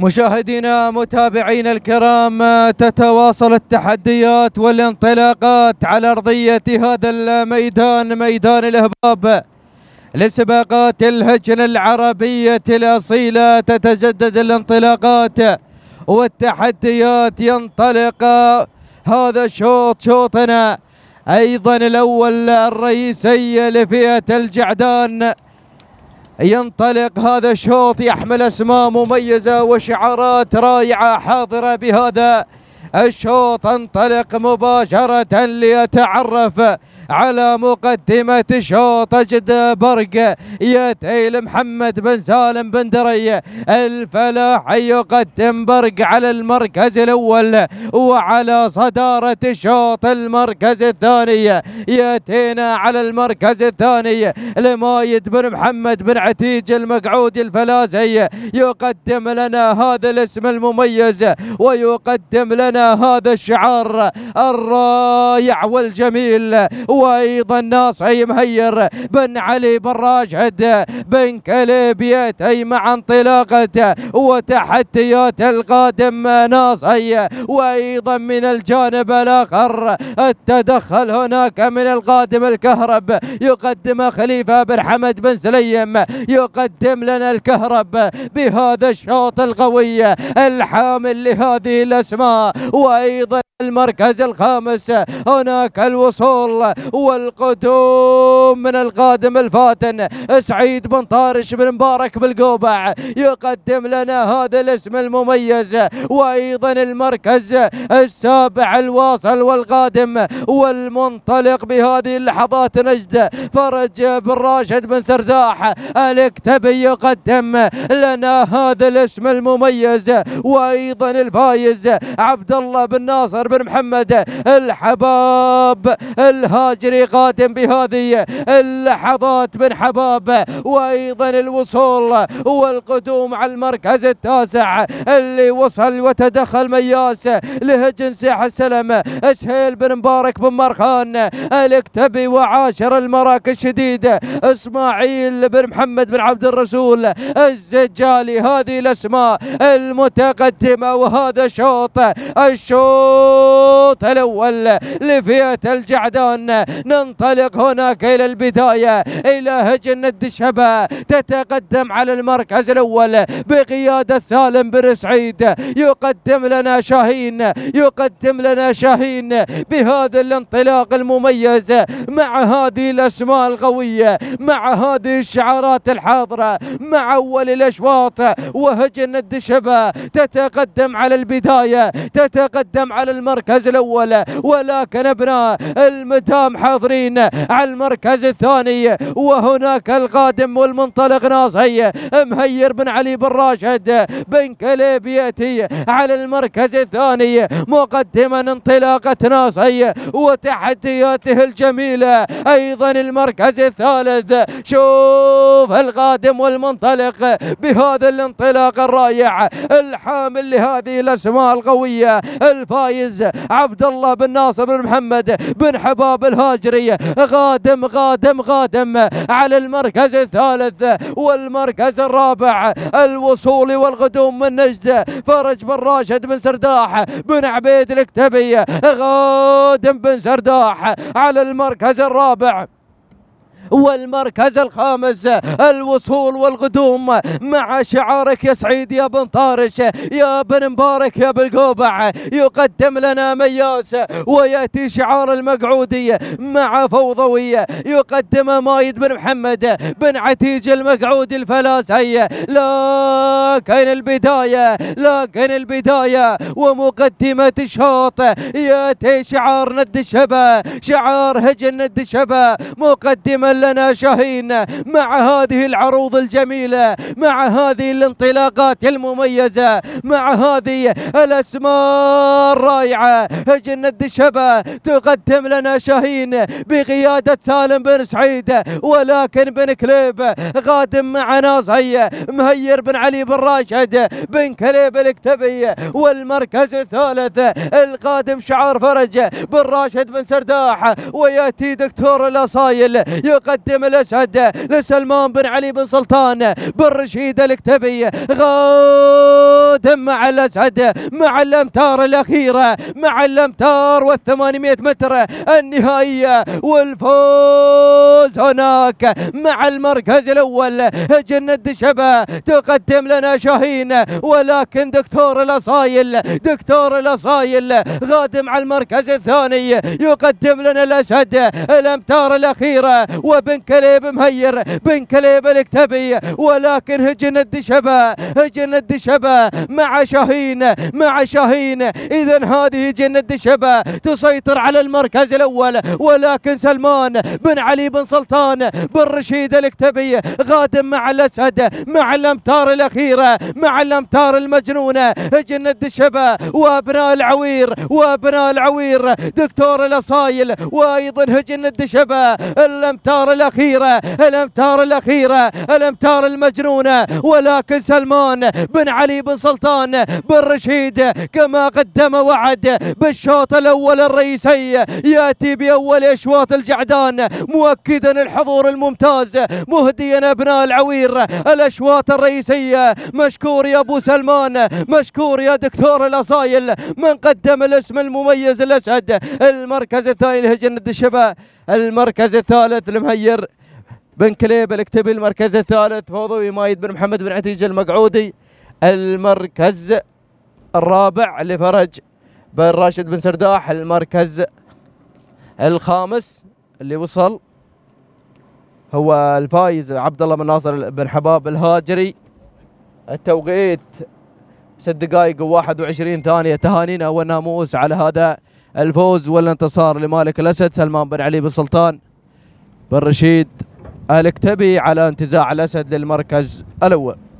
مشاهدينا متابعينا الكرام، تتواصل التحديات والانطلاقات على أرضية هذا الميدان، ميدان الإهباب لسباقات الهجنة العربية الأصيلة. تتجدد الانطلاقات والتحديات، ينطلق هذا الشوط، شوطنا أيضا الأول الرئيسي لفئة الجعدان. ينطلق هذا الشوط يحمل أسماء مميزة وشعارات رائعة حاضرة بهذا الشوط. انطلق مباشرة ليتعرف على مقدمة الشوط أجد برق يتيل محمد بن سالم بن دري الفلاحي. يقدم برق على المركز الأول، وعلى صدارة الشوط المركز الثاني. يأتينا على المركز الثاني لمايد بن محمد بن عتيج المقعود الفلازي. يقدم لنا هذا الاسم المميز، ويقدم لنا هذا الشعار الرائع والجميل. وايضا ناصي مهير بن علي بن راشد بن كليبيتي مع انطلاقته وتحديات القادم ناصي. وايضا من الجانب الاخر التدخل هناك من القادم الكهرب، يقدم خليفة بن حمد بن سليم. يقدم لنا الكهرب بهذا الشوط القوي الحامل لهذه الاسماء. وايضا المركز الخامس هناك الوصول والقدوم من القادم الفاتن سعيد بن طارش بن مبارك بالقوبع. يقدم لنا هذا الاسم المميز. وايضا المركز السابع الواصل والقادم والمنطلق بهذه اللحظات نجد فرج بن راشد بن سرداح الكتبي. يقدم لنا هذا الاسم المميز. وايضا الفايز عبد الله بن ناصر بن محمد الحباب الهاجري قادم بهذه اللحظات بن حباب. وايضا الوصول والقدوم على المركز التاسع اللي وصل وتدخل مياس لهجن سيح السلم سهيل بن مبارك بن مرخان الكتبي. وعاشر المراكز الشديدة اسماعيل بن محمد بن عبد الرسول الزجالي. هذه الاسماء المتقدمة، وهذا الشوط الأول لفئة الجعدان. ننطلق هناك إلى البداية إلى هجنة الشبه، تتقدم على المركز الأول بقيادة سالم برسعيد. يقدم لنا شاهين بهذا الانطلاق المميز، مع هذه الأسماء القوية، مع هذه الشعارات الحاضرة، مع أول الأشواط. وهجنة الشبه تتقدم على البداية، تتقدم على المركز الأول، ولكن أبناء المدام حاضرين على المركز الثاني. وهناك القادم والمنطلق ناصي مهير بن علي بن راشد بن كليبيتي على المركز الثاني، مقدما انطلاقة ناصي وتحدياته الجميلة. أيضا المركز الثالث، شوف القادم والمنطلق بهذا الانطلاق الرائع الحامل لهذه الأسماء القوية. الفايز عبد الله بن ناصر بن محمد بن حباب الهاجري قادم على المركز الثالث. والمركز الرابع الوصول والقدوم من نجد فرج بن راشد بن سرداح بن عبيد الكتبي قادم بن سرداح على المركز الرابع. والمركز الخامس الوصول والقدوم مع شعارك يا سعيد يا بن طارش يا بن مبارك يا بالقوبع. يقدم لنا مياس، ويأتي شعار المقعودي مع فوضوية. يقدم مايد بن محمد بن عتيج المقعود الفلاسي. لكن البداية ومقدمة الشوط يأتي شعار ند الشبه، شعار هجن ند الشبه، مقدمة لنا شاهين مع هذه العروض الجميلة، مع هذه الانطلاقات المميزة، مع هذه الأسماء الرائعة. هجنة الشبه تقدم لنا شاهين بقيادة سالم بن سعيد، ولكن بن كليب قادم مع ناصي مهير بن علي بن راشد بن كليب الكتبي. والمركز الثالث القادم شعار فرج بن راشد بن سرداح، ويأتي دكتور الأصايل. يقدم الأسد لسلمان بن علي بن سلطان بن رشيد الكتبي. غادم مع الأسد مع الأمتار الأخيرة، مع الأمتار والثمانمائة متر النهائية والفوز هناك. مع المركز الأول جنة دشبة تقدم لنا شاهين، ولكن دكتور الأصايل غادم على المركز الثاني يقدم لنا الأسد الأمتار الأخيرة وبن كليب مهير بن كليب الكتبي. ولكن هجنة دشبة مع شاهين. إذا هذه جنة دشبة تسيطر على المركز الأول، ولكن سلمان بن علي بن سلطان بن رشيد الكتبي غادم مع الأسد مع الأمتار الأخيرة، مع الأمتار المجنونة جنة دشبة وأبناء العوير دكتور الأصايل. وأيضا هجنة دشبة الأمتار المجنونة، ولكن سلمان بن علي بن سلطان بن رشيد كما قدم وعد بالشوط الأول الرئيسي يأتي بأول أشواط الجعدان مؤكدا الحضور الممتاز مهديا أبناء العوير الأشواط الرئيسية. مشكور يا أبو سلمان، مشكور يا دكتور الأصايل من قدم الاسم المميز الأسد. المركز الثاني لهجنة الشباب، المركز الثالث لمهير بن كليب الكتبي، المركز الثالث فوضوي مايد بن محمد بن عتيج المقعودي، المركز الرابع لفرج بن راشد بن سرداح، المركز الخامس اللي وصل هو الفايز عبد الله بن ناصر بن حباب الهاجري. التوقيت 6 دقائق و21 ثانية. تهانينا والناموس على هذا الفوز والانتصار لمالك الأسد سلمان بن علي بن سلطان بن رشيد الكتبي على انتزاع الأسد للمركز الأول.